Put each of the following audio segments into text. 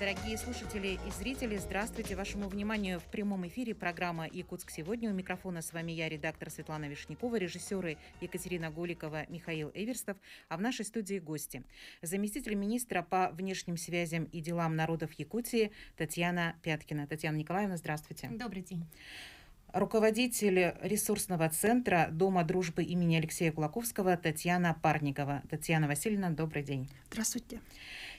Дорогие слушатели и зрители, здравствуйте. Вашему вниманию в прямом эфире программа «Якутск сегодня». У микрофона с вами я, редактор Светлана Вишнякова, режиссеры Екатерина Голикова, Михаил Эверстов, а в нашей студии гости. Заместитель министра по внешним связям и делам народов Якутии Татьяна Пяткина. Татьяна Николаевна, здравствуйте. Добрый день. Руководитель ресурсного центра Дома дружбы имени Алексея Кулаковского Татьяна Парникова. Татьяна Васильевна, добрый день. Здравствуйте.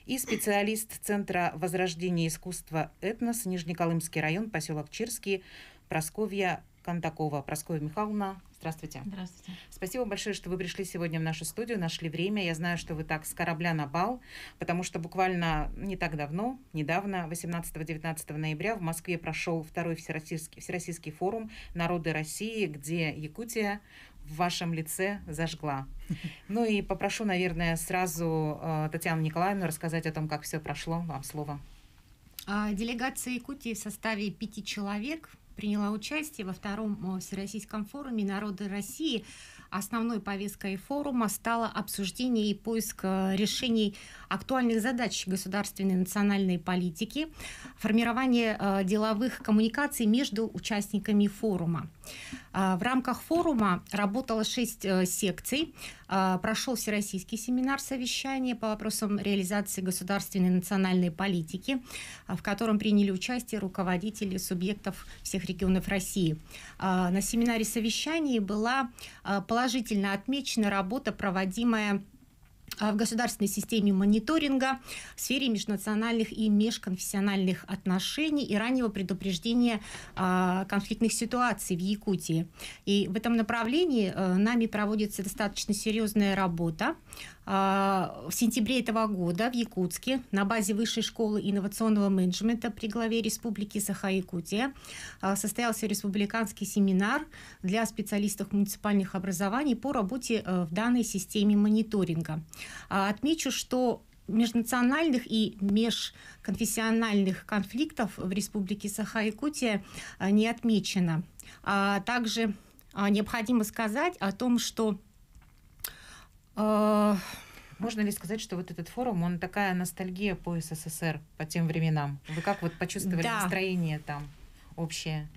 И специалист Центра возрождения искусства «Этнос», Нижнеколымский район, поселок Черский, Прасковья Кондакова. Прасковья Михайловна, здравствуйте. Здравствуйте. Спасибо большое, что вы пришли сегодня в нашу студию, нашли время. Я знаю, что вы так с корабля на бал, потому что буквально не так давно, недавно, 18-19 ноября в Москве прошел второй Всероссийский форум Народы России, где Якутия в вашем лице зажгла. Ну и попрошу, наверное, сразу Татьяну Николаевну рассказать о том, как все прошло. Вам слово. Делегация Якутии в составе 5 человек приняла участие во втором Всероссийском форуме «Народы России». Основной повесткой форума стало обсуждение и поиск решений актуальных задач государственной и национальной политики, формирование деловых коммуникаций между участниками форума. В рамках форума работало 6 секций. Прошел всероссийский семинар совещания по вопросам реализации государственной и национальной политики, в котором приняли участие руководители субъектов всех регионов России. На семинаре совещаний была положительно отмечена работа, проводимая в государственной системе мониторинга в сфере межнациональных и межконфессиональных отношений и раннего предупреждения конфликтных ситуаций в Якутии. И в этом направлении нами проводится достаточно серьезная работа. В сентябре этого года в Якутске на базе Высшей школы инновационного менеджмента при главе Республики Саха-Якутия состоялся республиканский семинар для специалистов муниципальных образований по работе в данной системе мониторинга. Отмечу, что межнациональных и межконфессиональных конфликтов в Республике Саха-Якутия не отмечено. Также необходимо сказать о том, что... Можно ли сказать, что вот этот форум, он такая ностальгия по СССР, по тем временам? Вы как вот почувствовали настроение там общее?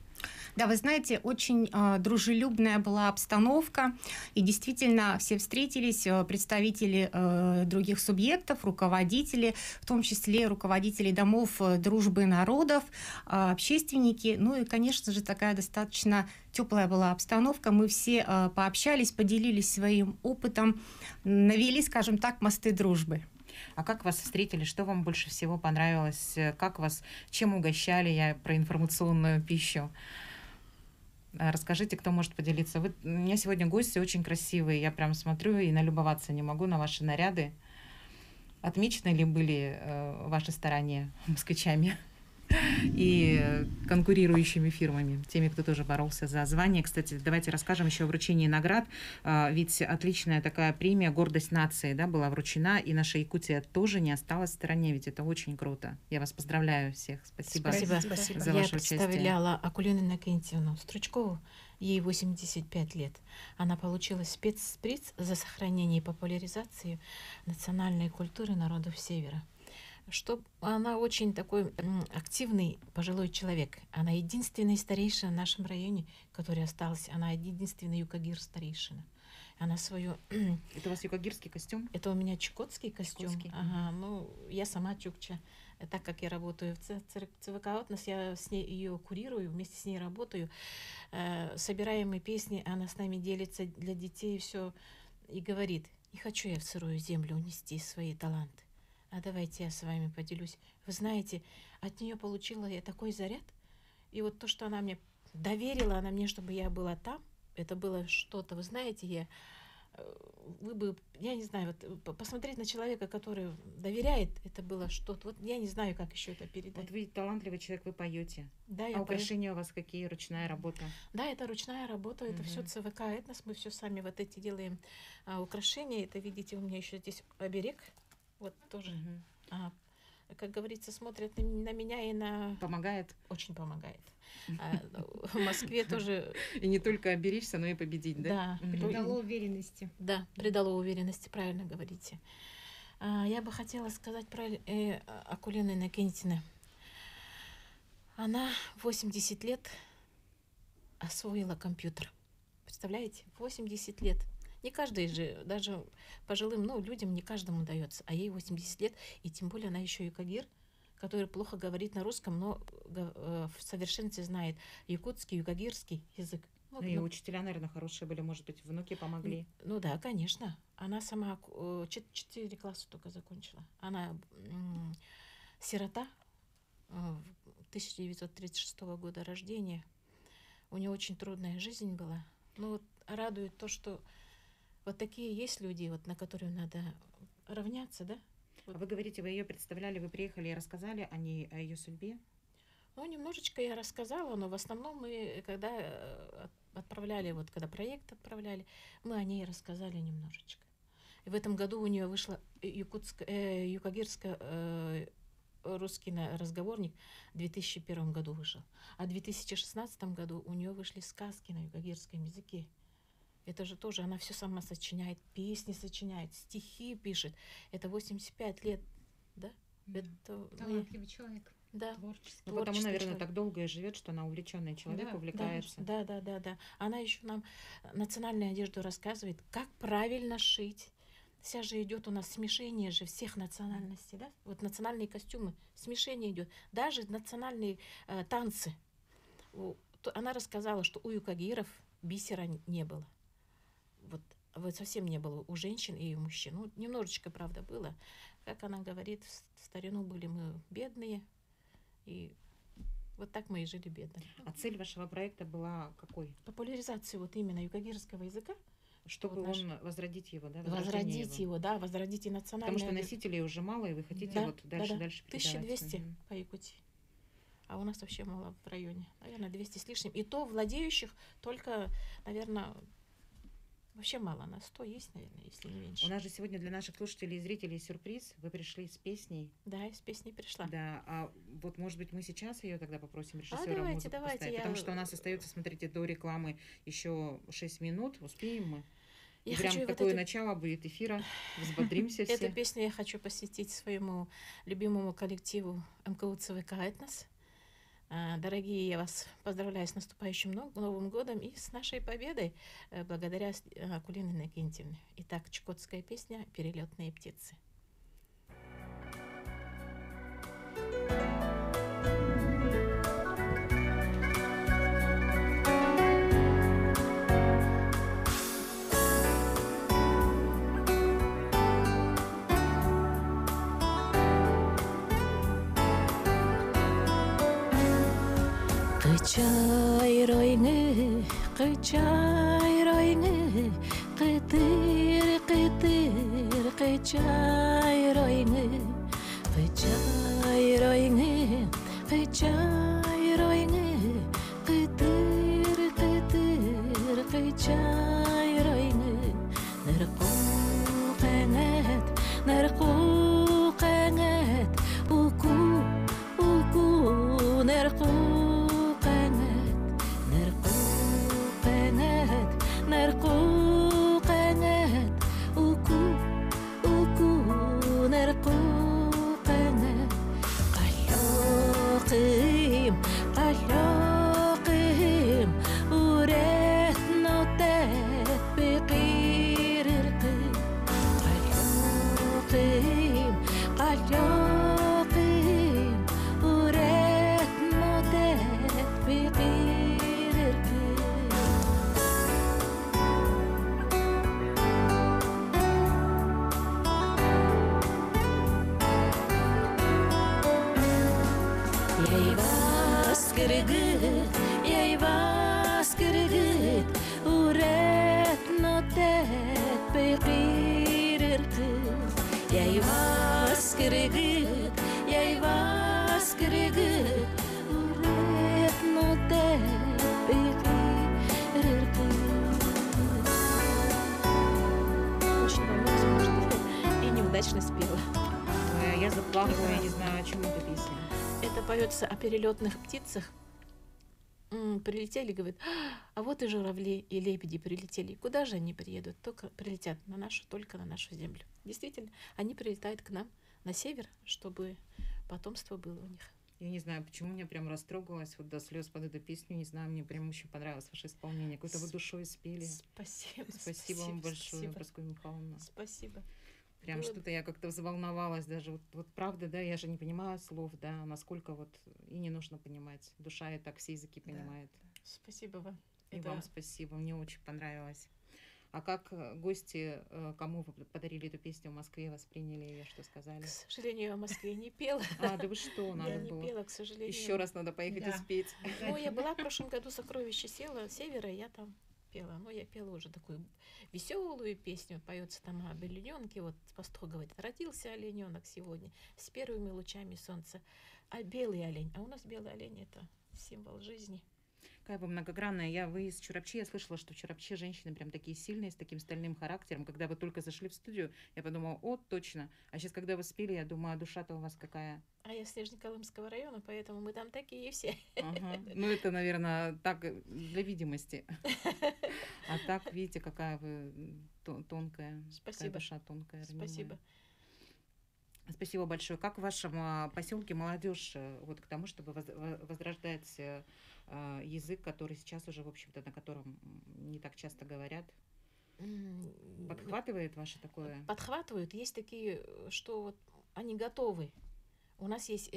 Да, вы знаете, очень дружелюбная была обстановка, и действительно все встретились, представители других субъектов, руководители, в том числе руководители домов дружбы народов, общественники, ну и, конечно же, такая достаточно теплая была обстановка, мы все пообщались, поделились своим опытом, навели, скажем так, мосты дружбы. А как вас встретили? Что вам больше всего понравилось? Как вас, чем угощали? Я про информационную пищу. Расскажите, кто может поделиться. Вы, у меня сегодня гости очень красивые. Я прям смотрю и налюбоваться не могу на ваши наряды. Отмечены ли были ваши старания москвичами и конкурирующими фирмами, теми, кто тоже боролся за звание? Кстати, давайте расскажем еще о вручении наград. Ведь отличная такая премия «Гордость нации», да, была вручена, и наша Якутия тоже не осталась в стороне, ведь это очень круто. Я вас поздравляю всех. Спасибо. За ваше участие. Я представляла Акулину Иннокентьевну Стручкову, ей 85 лет. Она получила спецприз за сохранение и популяризацию национальной культуры народов Севера. Что она очень такой активный пожилой человек. Она единственная старейшина в нашем районе, который остался. Она единственная юкагир-старейшина. Она свою... Это у вас юкагирский костюм? Это у меня чукотский костюм. Ага, ну, я сама чукча. Так как я работаю в ЦВК Этнос, я с ней ее курирую, вместе с ней работаю. Собираемые песни, она с нами делится для детей, все. И говорит: не хочу я в сырую землю унести свои таланты. А давайте я с вами поделюсь. Вы знаете, от нее получила я такой заряд. И вот то, что она мне доверила, она мне, чтобы я была там, это было что-то. Вы знаете, я не знаю, вот посмотреть на человека, который доверяет, это было что-то. Вот я не знаю, как еще это передать. Вот вы талантливый человек, вы поете. Да, я украшения у вас какие? Ручная работа? Да, это ручная работа, это все ЦВК Этнос. Мы все сами вот эти делаем украшения. Это, видите, у меня еще здесь оберег. Вот тоже, как говорится, смотрят на меня и на... Помогает? Очень помогает. В Москве тоже... И не только оберечься, но и победить, да? Да. Придало уверенности. Да, придало уверенности, правильно говорите. Я бы хотела сказать про Акулину Иннокентьевну. Она 80 лет освоила компьютер. Представляете, 80 лет. Не каждый же, даже пожилым, ну, людям не каждому дается. А ей 80 лет, и тем более она еще и кагир, который плохо говорит на русском, но в совершенстве знает якутский, югагирский язык. Ну, и учителя, наверное, хорошие были, может быть, внуки помогли. Ну да, конечно. Она сама 4 класса только закончила. Она сирота 1936 года рождения. У нее очень трудная жизнь была. Но вот радует то, что вот такие есть люди, вот, на которые надо равняться, да? Вот. Вы говорите, вы ее представляли, вы приехали и рассказали о ней, о ее судьбе? Ну, немножечко я рассказала, но в основном мы, когда отправляли, вот когда проект отправляли, мы о ней рассказали немножечко. И в этом году у нее вышла юкагирская русский разговорник, в 2001 году вышел. А в 2016 году у нее вышли сказки на югагирском языке. Это же тоже, она все сама сочиняет, песни сочиняет, стихи пишет. Это 85 лет, да? Это, талантливый человек. Да. Творческий. Ну, потому, наверное, человек так долго и живет, что она увлеченный человек, да, увлекается. Да, да, да, да. Она еще нам национальную одежду рассказывает, как правильно шить. Вся же идет у нас смешение же всех национальностей, да? Вот национальные костюмы, смешение идет. Даже национальные танцы. Она рассказала, что у юкагиров бисера не было. Вот совсем не было у женщин и у мужчин. Ну, немножечко, правда, было. Как она говорит, в старину были мы бедные. И вот так мы и жили бедно. А цель вашего проекта была какой? Популяризация вот именно юкагирского языка. Чтобы вот возродить его, да? Возродить его, да, возродить и национальное. Потому что носителей уже мало, и вы хотите, да, вот дальше, да, да, дальше передавать. 1200 по Якутии. А у нас вообще мало в районе. Наверное, 200 с лишним. И то владеющих только, наверное, вообще мало. На 100 есть, наверное, если не меньше. У нас же сегодня для наших слушателей и зрителей сюрприз. Вы пришли с песней. Да, я с песней пришла. Да, а вот, может быть, мы сейчас ее тогда попросим режиссера. А давайте, давайте. Потому что у нас остается, смотрите, до рекламы еще 6 минут. Успеем мы. Я прям хочу такое вот начало будет эфира. Взбодримся все. Эту песню я хочу посвятить своему любимому коллективу МКУ ЦВК «Этнос». Дорогие, я вас поздравляю с наступающим Новым годом и с нашей победой благодаря Акулине Иннокентьевне. Итак, чукотская песня «Перелетные птицы». Кычай ройны, кытыр, кытыр, кычай ройны, кычай ройны, кычай ройны, кытыр, кытыр, кычай ройны, нерку кэнет, уку, уку, нерку. Я заплакала, я не знаю, о чем эта песня. Это поется о перелетных птицах. Прилетели, говорит, а вот и журавли, и лебеди прилетели. Куда же они приедут? Только прилетят на нашу, только на нашу землю. Действительно, они прилетают к нам на север, чтобы потомство было у них. Я не знаю, почему меня прям растрогалась, вот до слез под эту песню, не знаю, мне прям очень понравилось ваше исполнение. Какой-то вы душой спели. Спасибо. Спасибо вам большое, Прасковья Михайловна. Спасибо. Прям было... что-то я как-то взволновалась даже. Вот правда, да, я же не понимаю слов, да, насколько вот и не нужно понимать. Душа и так все языки понимает. Да. Спасибо вам. И да. Вам спасибо, мне очень понравилось. А как гости, кому вы подарили эту песню в Москве, восприняли ее, что сказали? К сожалению, я в Москве не пела. А, да вы что, надо было? Я не пела, к сожалению. Еще раз надо поехать и спеть. Ну, я была в прошлом году в «Сокровища села севера», я там пела. Но я пела уже такую веселую песню. Поется там об олененке. Вот пастух говорит, родился олененок сегодня с первыми лучами солнца. А белый олень, а у нас белый олень — это символ жизни. Какая вы многогранная. Вы из Чурапчи. Я слышала, что в Чурапчи женщины прям такие сильные, с таким стальным характером. Когда вы только зашли в студию, я подумала, о, точно. А сейчас, когда вы спели, я думаю, а душа-то у вас какая? А я с Нижнеколымского района, поэтому мы там такие все. Ага. Ну, это, наверное, так для видимости. А так, видите, какая вы тонкая. Спасибо. Какая душа тонкая. Спасибо. Спасибо большое. Как в вашем поселке молодежь вот к тому, чтобы возрождать язык, который сейчас уже, в общем-то, на котором не так часто говорят? Подхватывает ваше такое? Подхватывают. Есть такие, что вот они готовы. У нас есть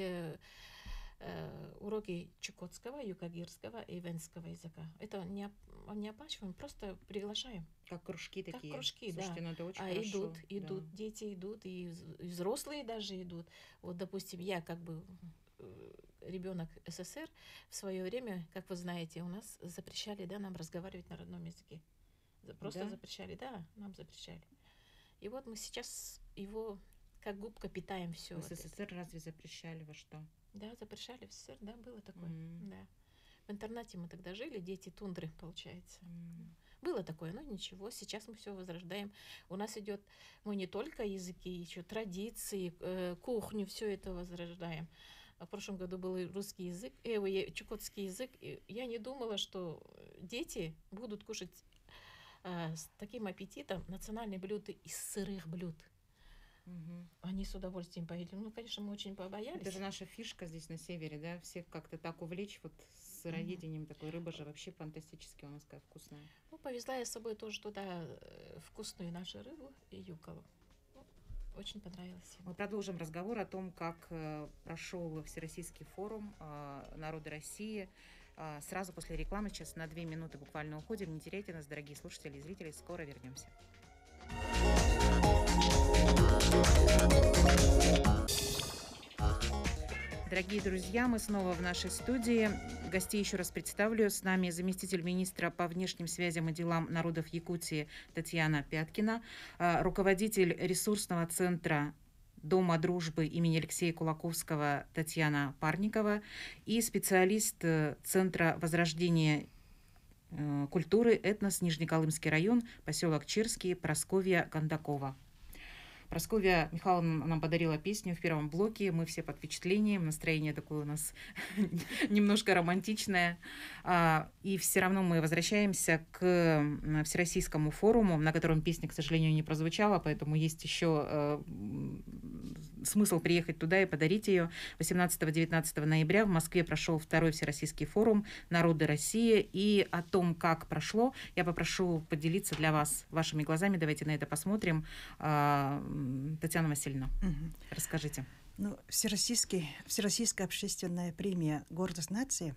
уроки чукотского, юкагирского и венского языка. Это не оплачиваем, просто приглашаем. Как кружки такие. Как кружки, слушайте, да. Ну, а хорошо. Идут, да. Дети идут, и взрослые даже идут. Вот, допустим, я как бы ребенок СССР, в свое время, как вы знаете, у нас запрещали, да, нам разговаривать на родном языке. Просто да? Запрещали, да, нам запрещали. И вот мы сейчас его как губка питаем все. В СССР разве запрещали во что? Да, запрещали в СССР, да, было такое, да. В интернате мы тогда жили, дети тундры, получается. Было такое, но ничего, сейчас мы все возрождаем. У нас идет, мы не только языки, еще традиции, кухню, все это возрождаем. В прошлом году был русский язык, чукотский язык. И я не думала, что дети будут кушать с таким аппетитом национальные блюда из сырых блюд. Угу. Они с удовольствием поели. Ну, конечно, мы очень побоялись. Это же наша фишка здесь на севере, да? Всех как-то так увлечь вот сыроедением. Угу. Такой рыба же вообще фантастически у нас такая вкусная. Ну, повезла я с собой тоже туда вкусную нашу рыбу и юколу. Очень понравилось. Мы продолжим разговор о том, как прошел Всероссийский форум Народы России. Сразу после рекламы, сейчас на 2 минуты буквально уходим. Не теряйте нас, дорогие слушатели и зрители. Скоро вернемся. Дорогие друзья, мы снова в нашей студии. Гостей еще раз представлю. С нами заместитель министра по внешним связям и делам народов Якутии Татьяна Пяткина, руководитель ресурсного центра Дома дружбы имени Алексея Кулаковского Татьяна Парникова и специалист Центра возрождения культуры «Этнос», Нижнеколымский район, поселок Черский, Прасковья Кондакова. Прасковья Михайловна нам подарила песню в первом блоке. Мы все под впечатлением. Настроение такое у нас немножко романтичное. И все равно мы возвращаемся к Всероссийскому форуму, на котором песня, к сожалению, не прозвучала, поэтому есть еще смысл приехать туда и подарить ее. 18-19 ноября в Москве прошел 2-й Всероссийский форум «Народы России». И о том, как прошло, я попрошу поделиться для вас вашими глазами. Давайте на это посмотрим. Татьяна Васильевна, расскажите. Ну, Всероссийская общественная премия «Гордость нации»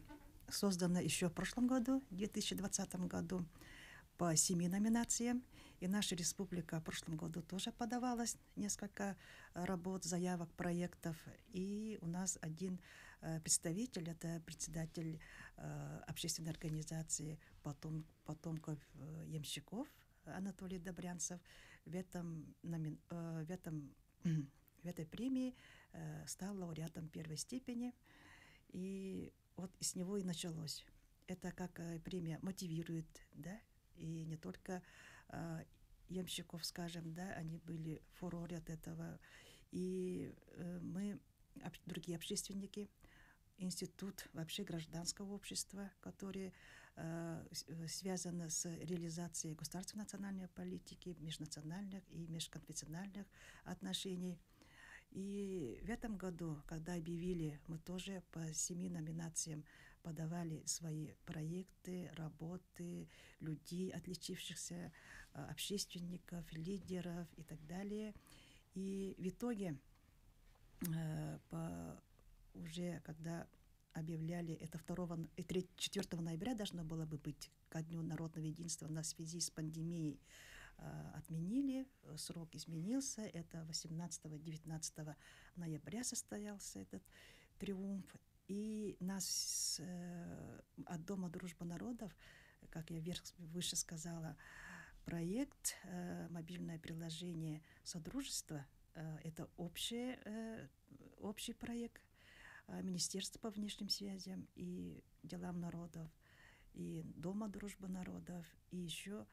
создана еще в прошлом году, в 2020 году, по 7 номинациям. И наша республика в прошлом году тоже подавалась несколько работ, заявок, проектов. И у нас один представитель, это председатель общественной организации потомков ямщиков Анатолий Добрянцев. В этой премии стал лауреатом первой степени. И вот с него и началось. Это как премия мотивирует, да, и не только ямщиков, скажем, да, они были в фуроре от этого. И мы, другие общественники, институт вообще гражданского общества, который связан с реализацией государственной национальной политики, межнациональных и межконфессиональных отношений. И в этом году, когда объявили, мы тоже по 7 номинациям подавали свои проекты, работы, людей, отличившихся, общественников, лидеров и так далее. И в итоге, уже когда объявляли, это 2 и 3, 4 ноября должно было бы быть, ко Дню народного единства, в связи с пандемией отменили, срок изменился, это 18-19 ноября состоялся этот триумф. И нас от Дома дружбы народов, как я выше сказала, проект, мобильное приложение «Содружество», это общий проект Министерства по внешним связям и делам народов, и Дома дружбы народов, и еще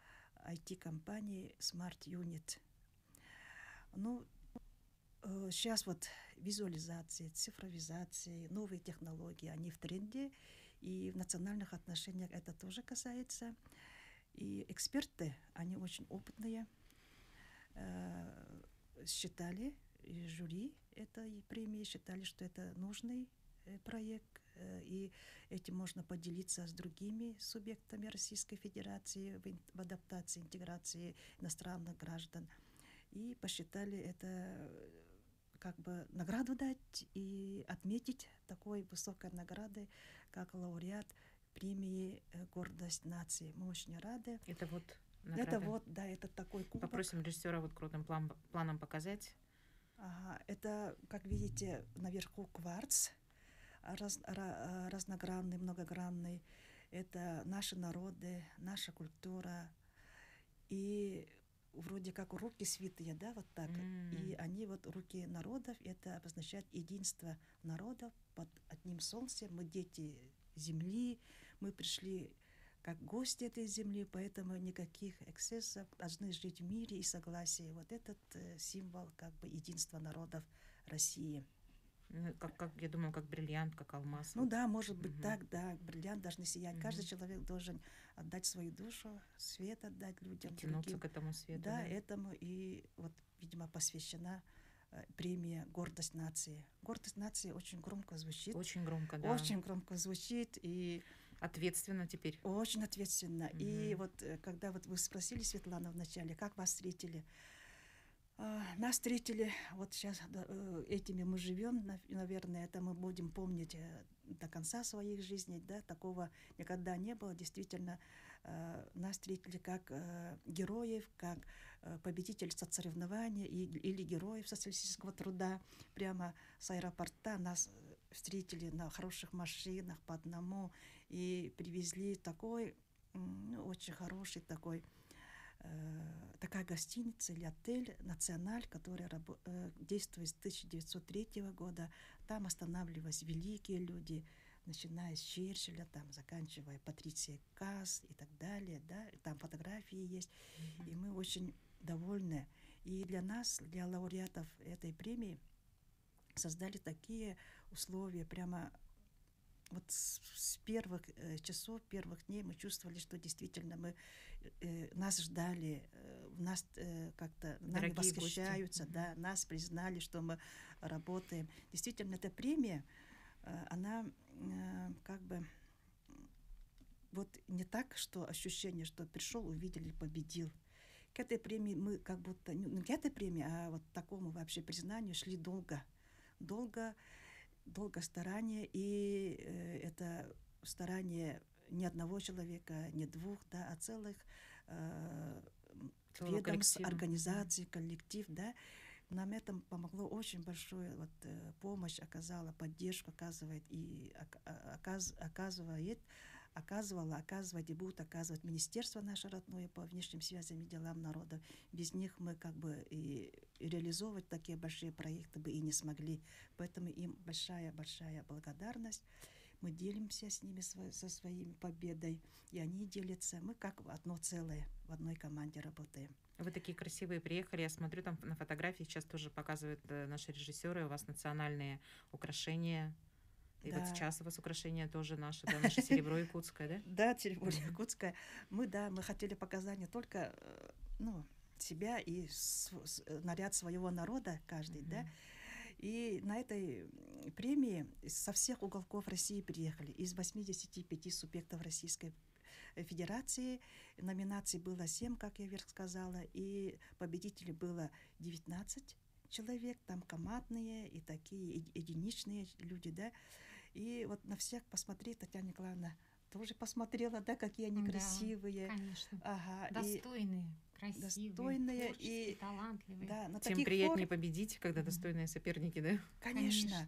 IT-компании Smart Unit. Ну, сейчас вот визуализации, цифровизации, новые технологии, они в тренде, и в национальных отношениях это тоже касается. И эксперты, они очень опытные, считали, и жюри этой премии считали, что это нужный проект, и этим можно поделиться с другими субъектами Российской Федерации в адаптации, интеграции иностранных граждан. И посчитали это как бы награду дать и отметить такой высокой наградой, как лауреат премии «Гордость нации». Мы очень рады. Это вот награда. Это вот, да, это такой кубок. Попросим режиссера вот крупным планом показать. Ага, это, как видите, наверху кварц, разногранный, многогранный. Это наши народы, наша культура. И вроде как руки святые, да, вот так. И они вот руки народов, это обозначает единство народов под одним солнцем. Мы дети земли, мы пришли как гости этой земли, поэтому никаких эксцессов, должны жить в мире и согласии. Вот этот символ как бы единства народов России. Ну, как, я думаю, как бриллиант, как алмаз. Ну да, может быть так, да, бриллиант должны сиять. Каждый человек должен отдать свою душу, свет отдать людям. И тянуться другим к этому свету. Да, да, этому и вот, видимо, посвящена премия «Гордость нации». «Гордость нации» очень громко звучит. Очень громко, да. Очень громко звучит. И ответственно теперь. Очень ответственно. И вот когда вот вы спросили, Светлана, вначале, как вас встретили? Нас встретили, вот сейчас этими мы живем, наверное, это мы будем помнить до конца своих жизней, да, такого никогда не было, действительно, нас встретили как героев, как победителей соцсоревнований или героев социалистического труда, прямо с аэропорта нас встретили на хороших машинах по одному и привезли такой, очень хороший такой, такая гостиница или отель «Националь», который действует с 1903 года. Там останавливались великие люди, начиная с Черчилля, там, заканчивая Патрицией Касс и так далее. Да? Там фотографии есть. И мы очень довольны. И для нас, для лауреатов этой премии, создали такие условия прямо. Вот с первых часов, первых дней мы чувствовали, что действительно мы, нас ждали, нас как-то нами восхищаются, да, нас признали, что мы работаем. Действительно, эта премия, она как бы вот не так, что ощущение, что пришел, увидели, победил. К этой премии мы как будто, не к этой премии, а вот такому вообще признанию шли долго старание, и это старание не одного человека, не двух, да, а целых ведомств, организаций, коллектив, да. Нам это помогло, очень большую вот, помощь оказала, поддержку оказывает и оказывает и будет оказывать министерство наше родное по внешним связям и делам народа. Без них мы как бы и реализовывать такие большие проекты бы и не смогли. Поэтому им большая-большая благодарность. Мы делимся с ними со своей победой, и они делятся. Мы как одно целое, в одной команде работаем. Вы такие красивые приехали. Я смотрю, там на фотографии сейчас тоже показывают наши режиссеры. У вас национальные украшения. И да. Вот сейчас у вас украшения тоже наши, да, наше серебро якутское, да? Да, серебро якутское. Мы хотели показать не только, себя и наряд своего народа каждый, да. И на этой премии со всех уголков России приехали, из 85 субъектов Российской Федерации. Номинаций было 7, как я вверх сказала, и победителей было 19 человек, там командные и такие единичные люди, да. И вот на всех посмотреть, Татьяна Николаевна тоже посмотрела, да, какие они красивые. Конечно. Ага, достойные. Красивые, достойные и талантливые. Да, на тем приятнее победить, когда достойные соперники, да? Конечно.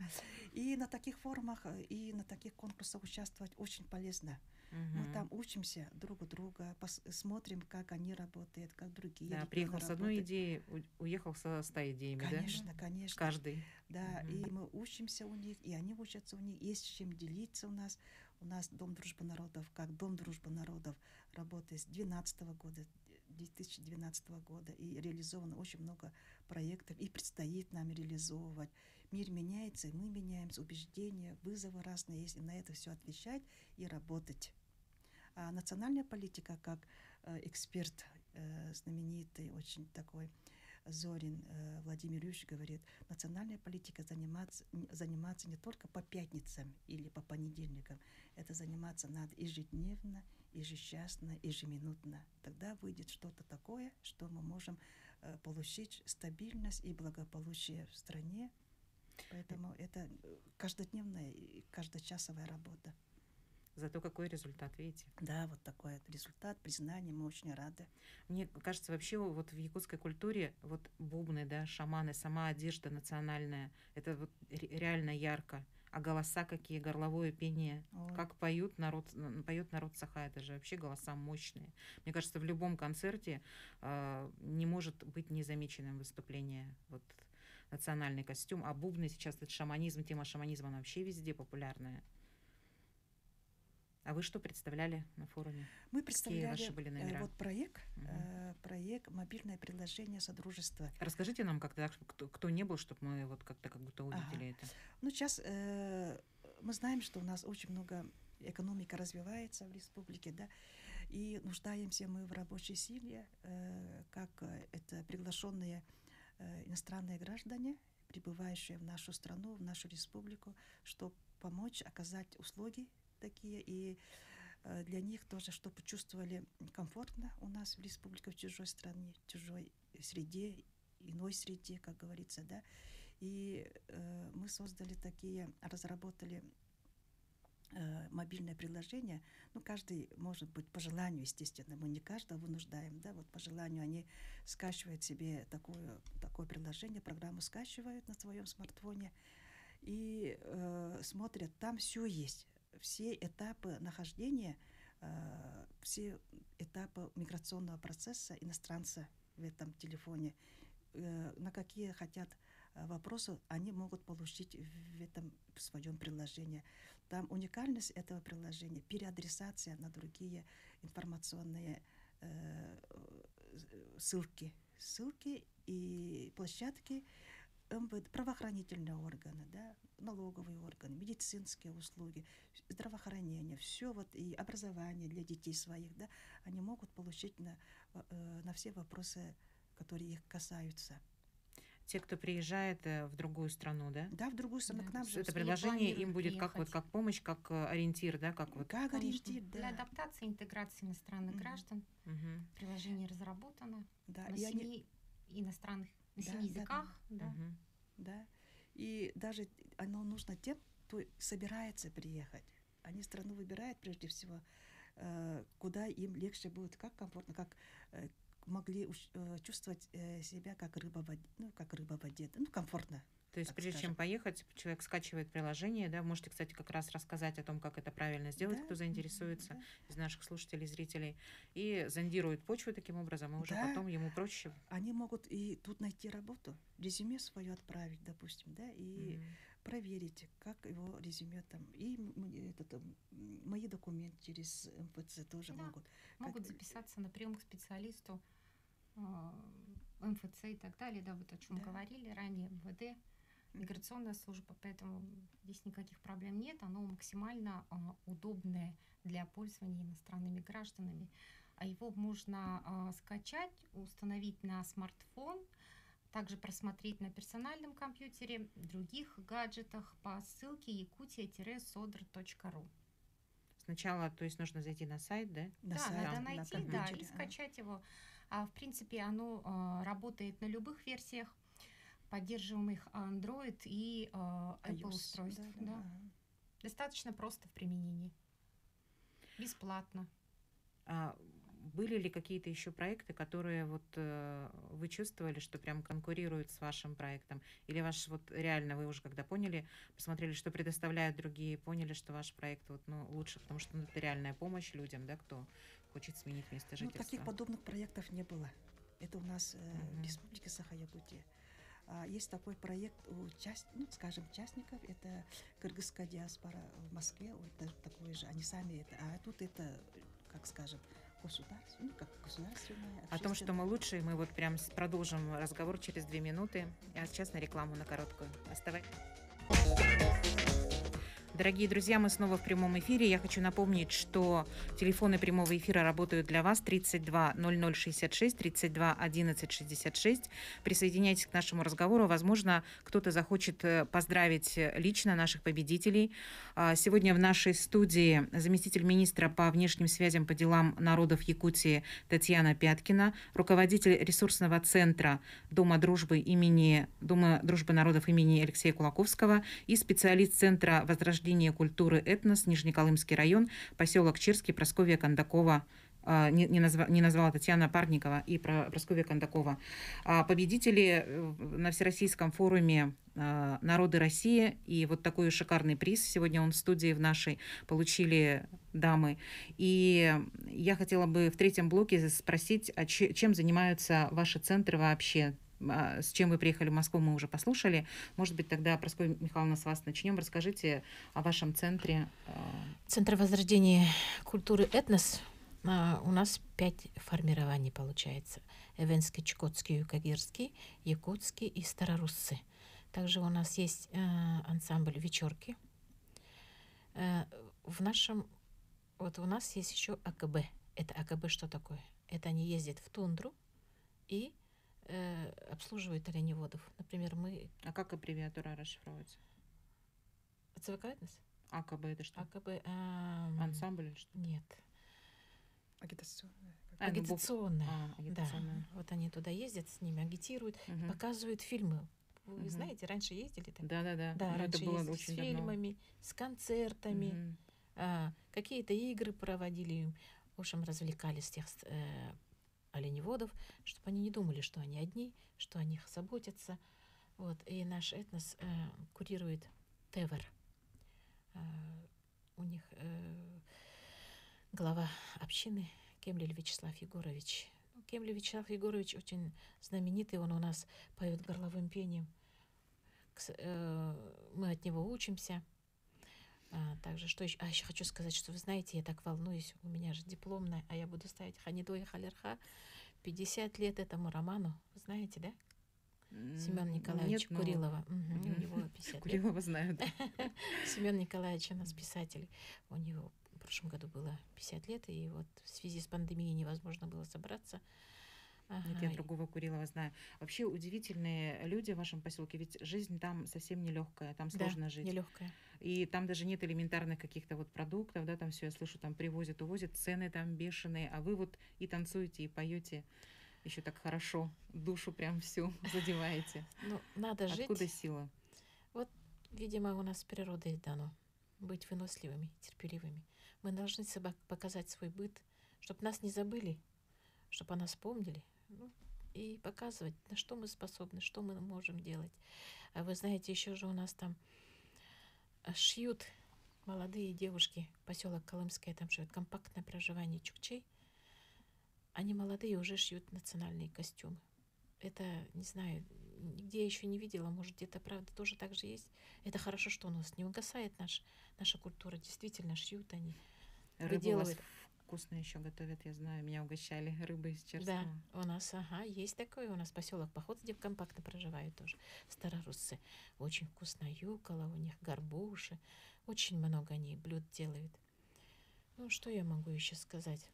И на таких форумах, и на таких конкурсах участвовать очень полезно. Мы там учимся друг у друга, смотрим, как они работают, как другие. Да, приехал с одной идеей, уехал со 100 идеями, конечно, да? Конечно, конечно. Каждый. Да, и мы учимся у них, и они учатся у них, есть чем делиться у нас. У нас Дом дружбы народов, как Дом дружбы народов работает с 2012 года, и реализовано очень много проектов, и предстоит нам реализовывать. Мир меняется, и мы меняемся, убеждения, вызовы разные есть, и на это все отвечать и работать. А национальная политика, как эксперт знаменитый, очень такой Зорин Владимир Юрьевич говорит, национальная политика заниматься не только по пятницам или по понедельникам, это заниматься надо ежедневно, ежечасно, ежеминутно. Тогда выйдет что-то такое, что мы можем получить стабильность и благополучие в стране. Поэтому это каждодневная и каждочасовая работа. Зато какой результат, видите? Да, вот такой результат, признание, мы очень рады. Мне кажется, вообще вот в якутской культуре вот бубны, да, шаманы, сама одежда национальная, это вот реально ярко. А голоса какие, горловое пение, как поет народ Саха, это же вообще голоса мощные. Мне кажется, в любом концерте не может быть незамеченным выступление вот национальный костюм, а бубны сейчас, это шаманизм, тема шаманизма, она вообще везде популярная. А вы что представляли на форуме? Мы представляли проект, проект мобильное приложение Содружества. Расскажите нам как-то, кто не был, чтобы мы вот как-то как будто увидели это. Сейчас мы знаем, что у нас очень много экономика развивается в республике, да, и нуждаемся мы в рабочей силе, как это приглашенные иностранные граждане, прибывающие в нашу страну, в нашу республику, чтобы помочь оказать услуги такие, и для них тоже, чтобы чувствовали комфортно у нас в республике, в чужой стране, в чужой среде, иной среде, как говорится, да. И мы создали такие, разработали мобильное приложение. Каждый, может быть, по желанию, естественно, мы не каждого вынуждаем, да, вот по желанию они скачивают себе такое приложение, программу скачивают на своем смартфоне и смотрят, там все есть. Все этапы нахождения, все этапы миграционного процесса иностранца в этом телефоне, на какие хотят вопросы, они могут получить в своем приложении. Там уникальность этого приложения, переадресация на другие информационные ссылки и площадки, МВД, правоохранительные органы, да, налоговые органы, медицинские услуги, здравоохранение, все вот и образование для детей своих, да, они могут получить на все вопросы, которые их касаются. Те, кто приезжает в другую страну, да? Да, в другую страну, да. К нам же. Это приложение им будет приехать. как помощь, как ориентир, да? Как ориентир, да. Для адаптации, интеграции иностранных граждан приложение разработано, да, на 7 иностранных на 7 языках, да. Да. И даже оно нужно тем, кто собирается приехать. Они страну выбирают прежде всего, куда им легче будет, как комфортно, как могли чувствовать себя как рыба в воде, комфортно. То есть прежде чем поехать, человек скачивает приложение, да, можете, кстати, как раз рассказать о том, как это правильно сделать, да, кто заинтересуется из наших слушателей, зрителей, и зондирует почву таким образом, и уже потом ему проще. Они могут и тут найти работу, резюме свое отправить, допустим, да, и проверить, как его резюме там, и мои документы через МФЦ тоже могут. Могут записаться на прием к специалисту МФЦ и так далее, да, вот о чем говорили ранее, МВД. миграционная служба, поэтому здесь никаких проблем нет, оно максимально удобное для пользования иностранными гражданами. Его можно скачать, установить на смартфон, также просмотреть на персональном компьютере, других гаджетах по ссылке yakutia-sodr.ru. Сначала, то есть, нужно зайти на сайт, да? Да, надо найти и скачать его. В принципе, оно работает на любых версиях, поддерживаемых Android и Apple устройств. Да. Достаточно просто в применении. Бесплатно. А были ли какие-то еще проекты, которые вот вы чувствовали, что прям конкурируют с вашим проектом? Или ваш вот реально вы уже когда поняли, посмотрели, что предоставляют другие, поняли, что ваш проект вот, ну, лучше, потому что это реальная помощь людям, да, кто хочет сменить место жительства? Ну, таких подобных проектов не было. Это у нас в республике Саха-Якутия. Есть такой проект у частников, это кыргызская диаспора в Москве, вот такой же, они сами это, а тут это, как скажем, государство, ну, как государственное. О том, что мы лучшие, мы вот прям продолжим разговор через 2 минуты, а сейчас на рекламу на короткую. Оставайтесь. Дорогие друзья, мы снова в прямом эфире. Я хочу напомнить, что телефоны прямого эфира работают для вас 32 0066, 32 11 66. Присоединяйтесь к нашему разговору. Возможно, кто-то захочет поздравить лично наших победителей. Сегодня в нашей студии заместитель министра по внешним связям по делам народов Якутии Татьяна Пяткина, руководитель ресурсного центра Дома дружбы народов имени Алексея Кулаковского и специалист Центра возрождения культуры «Этнос», Нижнеколымский район, поселок Черский, Прасковья Кондакова, не назвала Татьяна Парникова и Прасковья Кондакова. Победители на Всероссийском форуме «Народы России». И вот такой шикарный приз, сегодня он в студии в нашей, получили дамы. И я хотела бы в третьем блоке спросить, а чем занимаются ваши центры вообще? С чем вы приехали в Москву, мы уже послушали. Может быть, тогда, Прасковья Михайловна, с вас начнем. Расскажите о вашем центре. Центр возрождения культуры «Этнос». У нас 5 формирований получается. Эвенский, Чукотский, Кагирский, Якутский и Староруссы. Также у нас есть ансамбль «Вечерки». Вот у нас есть еще АКБ. Это АКБ что такое? Это они ездят в тундру и обслуживают оленеводов. Например, мы... А как аббревиатура расшифровывается? ЦВК Этнос? АКБ это что? АКБ... Ансамбль или что? Нет. Агитационная. Агитационная. Да. Вот они туда ездят, с ними агитируют, показывают фильмы. Вы знаете, раньше ездили там? Да. Да, раньше это было ездили очень с фильмами, давно. С концертами, какие-то игры проводили. В общем, развлекались тех... оленеводов, чтобы они не думали, что они одни, что о них заботятся. Вот. И наш этнос курирует Тевер. У них глава общины Кемлиль Вячеслав Егорович. Кемлиль Вячеслав Егорович очень знаменитый, он у нас поет горловым пением. Мы от него учимся. Также, что еще? Еще хочу сказать, что вы знаете, я так волнуюсь, у меня же дипломная, а я буду ставить Ханидо и Халерха. 50 лет этому роману, вы знаете, да? Семен Николаевич Курилова. У него 50 лет. Курилова знают. Семен Николаевич у нас писатель. У него в прошлом году было 50 лет, и вот в связи с пандемией невозможно было собраться. Нет, я другого Курилова знаю. Вообще удивительные люди в вашем поселке, ведь жизнь там совсем нелегкая, там сложно жить. Нелегкая. И там даже нет элементарных каких-то вот продуктов, да, там все я слышу, там привозят, увозят, цены там бешеные, а вы вот и танцуете, и поете еще так хорошо, душу прям всю задеваете. Ну, надо жить. Откуда сила? Вот, видимо, у нас природой дано быть выносливыми, терпеливыми. Мы должны собак показать свой быт, чтобы нас не забыли, чтобы о нас помнили. Ну, и показывать, на что мы способны, что мы можем делать. А вы знаете, еще же у нас там шьют молодые девушки, поселок Колымское, там шьют компактное проживание чукчей. Они молодые, уже шьют национальные костюмы. Это, не знаю, нигде я еще не видела, может, где-то, правда, тоже так же есть. Это хорошо, что у нас не угасает наша культура. Действительно, шьют они. Рыба выделывают. вкусно еще готовят, я знаю, меня угощали рыбой из Черского. Да, у нас, ага, есть такой, у нас поселок Поход, где компактно проживают тоже староруссы. Очень вкусно юкола, у них горбуши, очень много они блюд делают. Ну, что я могу еще сказать?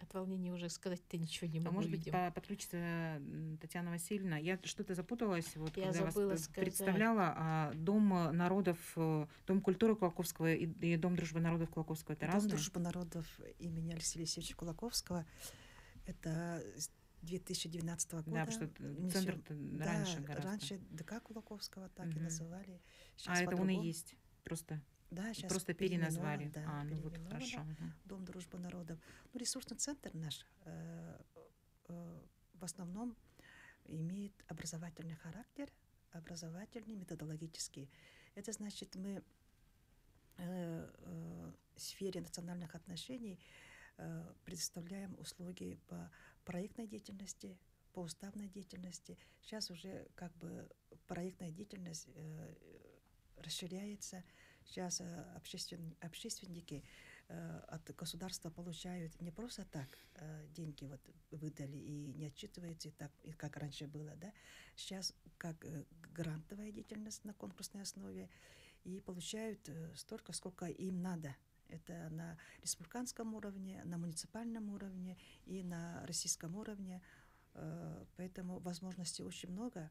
От волнения уже сказать-то ничего не могу. А может быть, подключится Татьяна Васильевна? Я что-то запуталась, вот, я когда вас представляла, дом народов, дом культуры Кулаковского и дом дружбы народов Кулаковского. Это разное? Дом дружбы народов имени Алексея Алексеевича Кулаковского. Это с 2019 года. Да, потому что центр раньше гораздо. Раньше ДК Кулаковского так и называли. Сейчас это он и есть просто... Да, сейчас просто переназвали. Да, переименовано, ну вот, хорошо. Дом дружбы народов. Ну, ресурсный центр наш в основном имеет образовательный характер, образовательный, методологический. Это значит, мы в сфере национальных отношений предоставляем услуги по проектной деятельности, по уставной деятельности. Сейчас уже как бы проектная деятельность расширяется. Сейчас общественники от государства получают не просто так деньги вот выдали и не отчитываются, и так, и как раньше было, да. Сейчас как грантовая деятельность на конкурсной основе, и получают столько, сколько им надо. Это на республиканском уровне, на муниципальном уровне и на российском уровне. Поэтому возможностей очень много.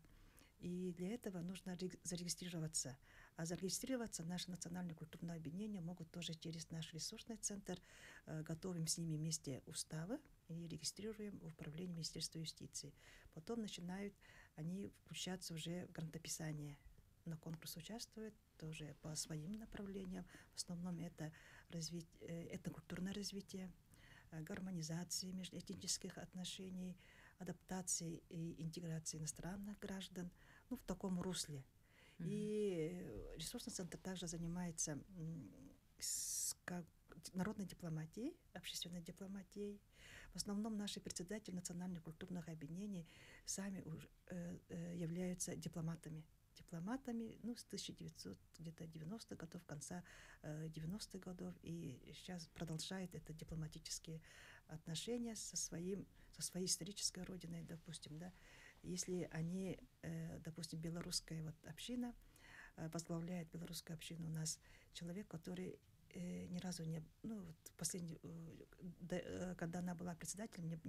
И для этого нужно зарегистрироваться. А зарегистрироваться наши национальные культурные объединения могут тоже через наш ресурсный центр. Готовим с ними вместе уставы и регистрируем в управлении Министерства юстиции. Потом начинают они включаться уже в грантописание. На конкурс участвуют тоже по своим направлениям. В основном это этнокультурное развитие, гармонизации межэтнических отношений, адаптации и интеграции иностранных граждан, ну, в таком русле. И ресурсный центр также занимается как народной дипломатией, общественной дипломатией. В основном наши председатели национальных культурных объединений сами являются дипломатами. Ну, с 1990-х годов, конца 90-х годов, и сейчас продолжает это дипломатические отношения со своей исторической родиной, допустим, да. Если они, допустим, белорусская вот община, возглавляет белорусскую общину у нас человек, который ни разу не... Ну, вот последний, когда она была председателем,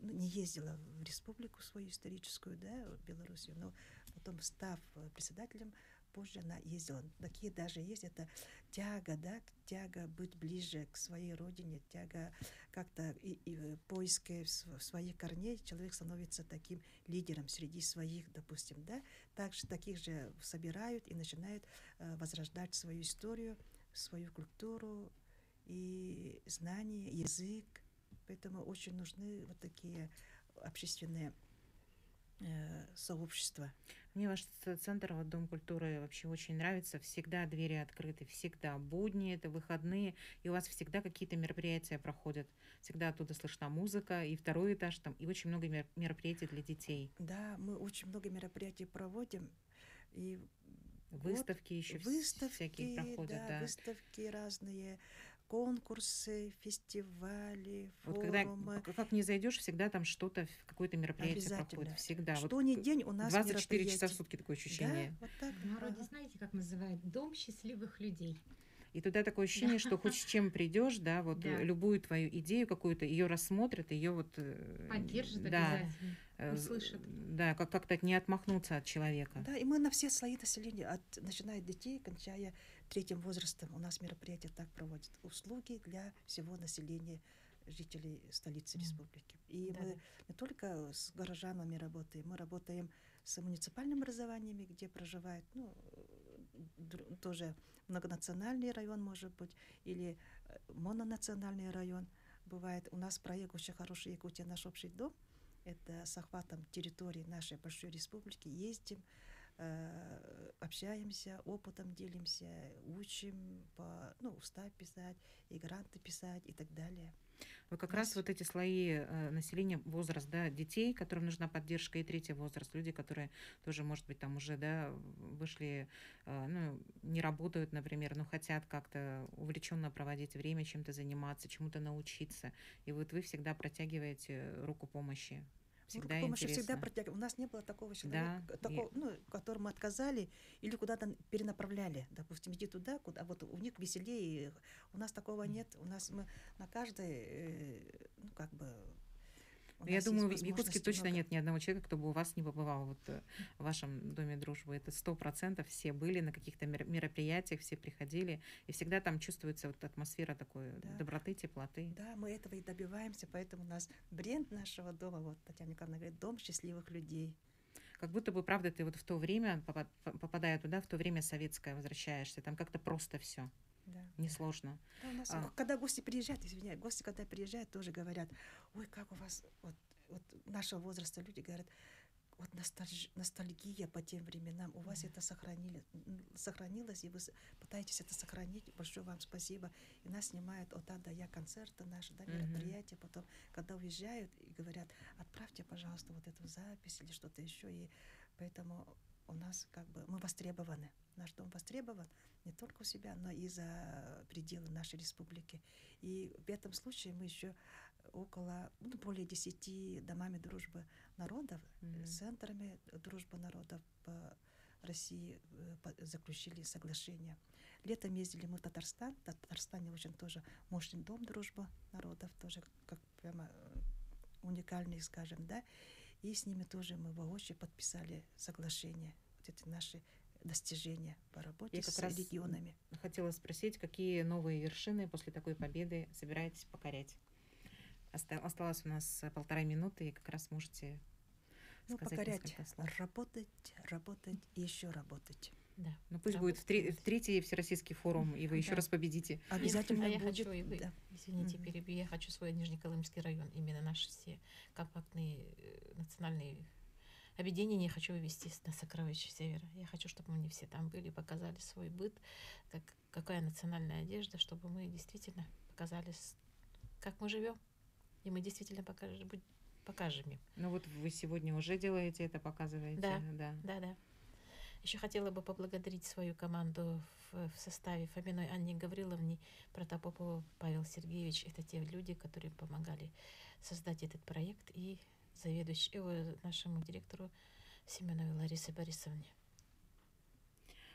не ездила в республику свою историческую, да, Белоруссию, но потом, став председателем, позже она ездила. Такие даже есть, это тяга, да, тяга быть ближе к своей родине, тяга как-то и поиски своих корней. Человек становится таким лидером среди своих, допустим, да. Также таких же собирают и начинают возрождать свою историю, свою культуру и знания, язык. Поэтому очень нужны вот такие общественные сообщества. Мне ваш центр, вот, Дом культуры, вообще очень нравится. Всегда двери открыты, всегда будни, это выходные, и у вас всегда какие-то мероприятия проходят. Всегда оттуда слышна музыка, и второй этаж там, и очень много мероприятий для детей. Да, мы очень много мероприятий проводим. И выставки вот, еще всякие проходят. Да, выставки разные, конкурсы, фестивали, форумы. Вот когда как не зайдешь, всегда там что-то, какое-то мероприятие проходит. Всегда. Что вот ни день у нас 24 часа в сутки такое ощущение. Да, вот так. В народе, знаете, как называют? Дом счастливых людей. И туда такое ощущение, что хоть с чем придешь, да, вот любую твою идею какую-то, ее рассмотрят, ее вот... Поддержат, да, обязательно, услышат. Да, как-то не отмахнуться от человека. Да, и мы на все слои населения, начиная от детей, кончая третьим возрастом, у нас мероприятия так проводят. Услуги для всего населения, жителей столицы республики. И мы не только с горожанами работаем, мы работаем с муниципальными образованиями, где проживают, ну, тоже многонациональный район, может быть, или мононациональный район. Бывает, у нас проект очень хороший «Якутия, наш общий дом». Это с охватом территории нашей большой республики. Ездим, общаемся, опытом делимся, учим, по, ну, устав писать, и гранты писать, и так далее. как раз вот эти слои населения, возраст, да, детей, которым нужна поддержка, и третий возраст, люди, которые тоже, может быть, там уже, да, вышли, ну, не работают, например, но хотят как-то увлеченно проводить время, чем-то заниматься, чему-то научиться. И вот вы всегда протягиваете руку помощи. Всегда помощь всегда протягивали. У нас не было такого человека, да, такого, ну, которому отказали или куда-то перенаправляли. Допустим, иди туда, куда, а вот у них веселее. У нас такого нет. У нас мы на каждой, ну, как бы... Я думаю, в Якутске точно нет ни одного человека, кто бы у вас не побывал вот, в вашем доме дружбы. Это 100%. Все были на каких-то мероприятиях, все приходили. И всегда там чувствуется вот атмосфера такой, да, доброты, теплоты. Да, мы этого и добиваемся. Поэтому у нас бренд нашего дома, вот Татьяна Николаевна говорит, дом счастливых людей. Как будто бы, правда, ты вот в то время, попадая туда, в то время советское возвращаешься. Там как-то просто все. Да. Несложно. Да, у нас, когда гости приезжают, извиняюсь, гости, когда приезжают, тоже говорят, ой, как у вас, вот нашего возраста люди говорят, вот ностальгия по тем временам, у вас это сохранилось, и вы пытаетесь это сохранить, большое вам спасибо. И нас снимают от А до Я концерты наши, да, мероприятия, потом, когда уезжают, и говорят, отправьте, пожалуйста, вот эту запись или что-то еще, и поэтому... У нас как бы мы востребованы. Наш дом востребован не только у себя, но и за пределы нашей республики. И в этом случае мы еще около, ну, более 10 домами дружбы народов, центрами дружбы народов по России заключили соглашение. Летом ездили мы в Татарстан. В Татарстане очень тоже мощный дом дружбы народов, тоже как прямо уникальный, скажем, да. И с ними тоже мы воочию подписали соглашение, вот эти наши достижения по работе я с регионами. Хотела спросить, какие новые вершины после такой победы собираетесь покорять? Осталось у нас 1,5 минуты, и как раз можете сказать несколько слов. Покорять, работать и еще работать. Да. Ну пусть будет в третий Всероссийский форум, и вы еще раз победите. Обязательно будет. Хочу, извините, перебью, я хочу свой Нижнеколымский район, именно наши все компактные национальные объединения, я хочу вывести на Сокровища севера. Я хочу, чтобы мы все там были, показали свой быт, какая национальная одежда, чтобы мы действительно показали, как мы живем, и мы действительно покажем им. Ну вот вы сегодня уже делаете это, показываете. Да. Еще хотела бы поблагодарить свою команду в составе Фоминой Анны Гавриловны, Протопопова Павел Сергеевич. Это те люди, которые помогали создать этот проект, и заведующему нашему директору Семеновой Ларисе Борисовне.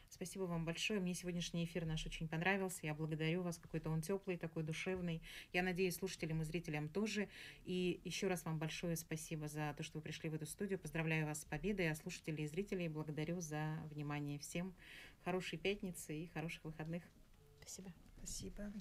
Спасибо вам большое. Мне сегодняшний эфир наш очень понравился. Я благодарю вас. Какой-то он теплый, такой душевный. Я надеюсь, слушателям и зрителям тоже. И еще раз вам большое спасибо за то, что вы пришли в эту студию. Поздравляю вас с победой. А слушателей и зрителей благодарю за внимание. Всем хорошей пятницы и хороших выходных. Спасибо.